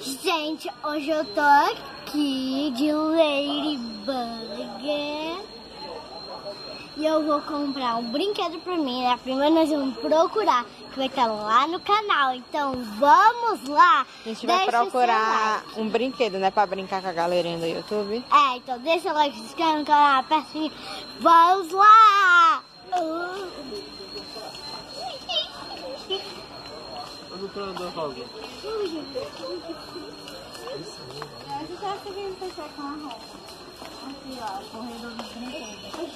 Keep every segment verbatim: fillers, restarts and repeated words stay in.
Gente, hoje eu tô aqui de Ladybug e eu vou comprar um brinquedo pra mim, né? Primeiro nós vamos procurar, que vai estar lá no canal, então vamos lá! A gente vai deixa procurar um brinquedo, né? Pra brincar com a galerinha do YouTube. É, então deixa o like, se inscreve no canal, aperta o sininho, vamos lá! Uh. Eu tô andando com alguém. Eu já tô querendo fechar com a roupa. Aqui, ó, corredor do brinquedo.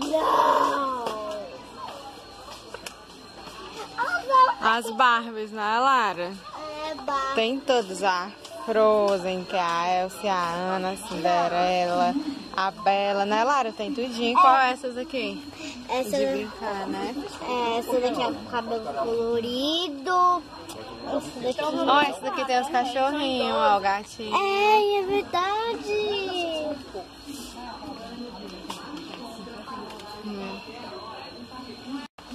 Gelado. Não! As Barbies, né, Lara? É, Barbie. Tem todos, a Frozen, que é a Elsa, a Ana, a Cinderela. A Bela, né, Lara? Tem tudinho. É. Qual é essas aqui? Essa de brincar, né? É, essa daqui é com cabelo colorido. Essa daqui... Ó, essa daqui tem os cachorrinhos, ó, o gatinho. É, é verdade. Hum.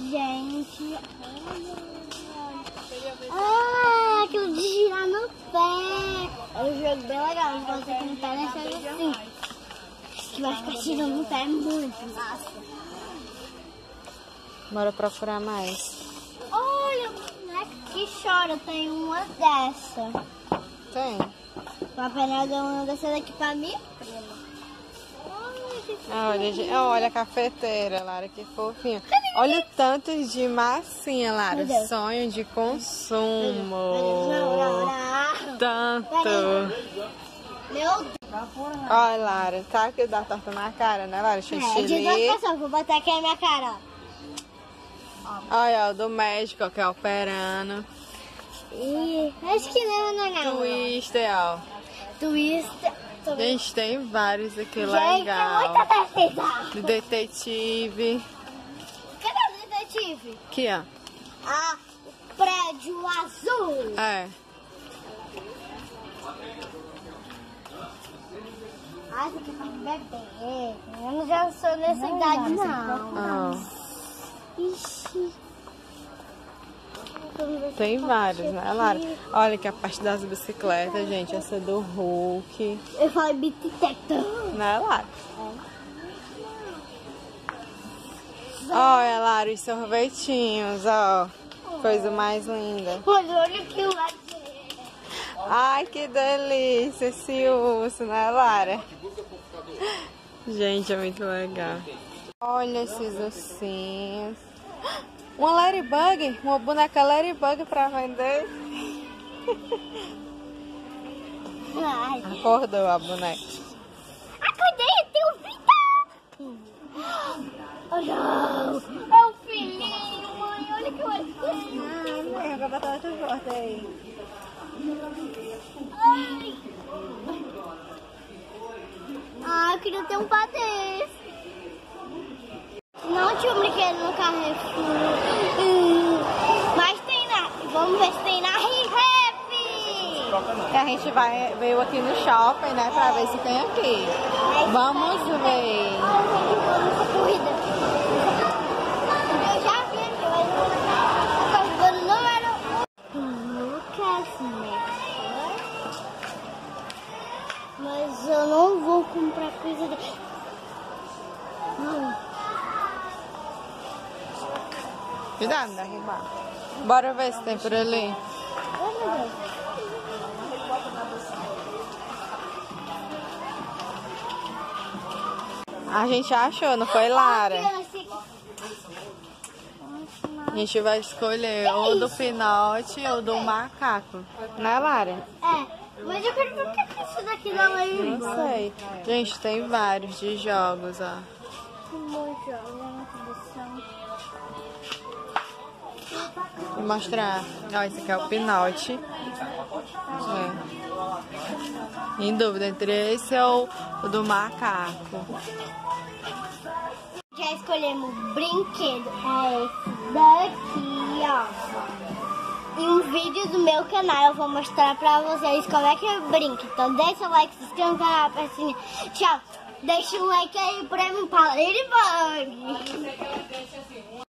Gente, olha. Ah, aquilo de girar no pé. É um jogo bem legal, mas você que não tá deixando assim. Que vai ficar tirando o pé muito. Nossa. Bora procurar mais. Olha, né, que chora. Tem uma dessa. Tem. Uma panela deu uma dessa daqui pra minha prima. Olha que fofinha. Olha, olha a cafeteira, Lara, que fofinha. Olha o tanto de massinha, Lara. Sonho de consumo. Tanto. Meu Deus. Olha, Lara, tá que dá torta na cara, né, Lara? Xixi. É, de duas pessoas, vou botar aqui na minha cara, ó. Olha, ó, do médico, ó, que é operando. Ih, acho que não, não, não. Twister, ó. Twister. Gente, tem vários aqui, gente, legal. Tem muita tarde. Detetive. Cadê o detetive? Aqui, ó. Ah, o prédio azul. É. Ah, você quer fazer um bebê? Eu não já sou nessa não, idade, não. não. Oh. Ixi. Tem vários, né, Lara? Olha que a parte das bicicletas, gente. Essa é do Hulk. Eu falei bicicleta. Né, Lara? É. Olha, Lara, os sorvetinhos, ó. Coisa mais linda. Olha, olha que lado. Ai, que delícia esse urso, né, Lara? Gente, é muito legal. Olha esses ursinhos. Uma Ladybug, uma boneca Ladybug pra vender. Ai. Acordou a boneca. Acordei, eu tenho vida! Oh, não! É um filhinho, mãe, olha que eu não, mãe, eu vou botar outra porta aí. Ai. Ah, eu queria ter um patê. Não tinha um brinquedo no Carrefour. Hum. Mas tem na... Vamos ver se tem na Rihappy. A gente vai, veio aqui no shopping, né? Pra ver se tem aqui. Vamos ver. Eu já vi aqui, mas não era... Mas eu não vou comprar coisa de... Não. Cuidado, né, Riba? Bora ver se tem por ali. Oh, meu Deus. A gente achou, não foi, Lara? A gente vai escolher ou do pinote ou do macaco. Né, Lara? É. Mas eu quero ver o que é isso daqui da Ladybug. Não sei. Gente, tem vários de jogos, ó. Vou mostrar. Ó, esse aqui é o pinote. É. Em dúvida entre esse ou o do macaco. Já escolhemos o brinquedo. É esse daqui, ó. Em um vídeo do meu canal eu vou mostrar pra vocês como é que eu brinco. Então deixa o like, se inscreve no canal, assim. Tchau. Deixa o like aí pra mim, pra Ladybug.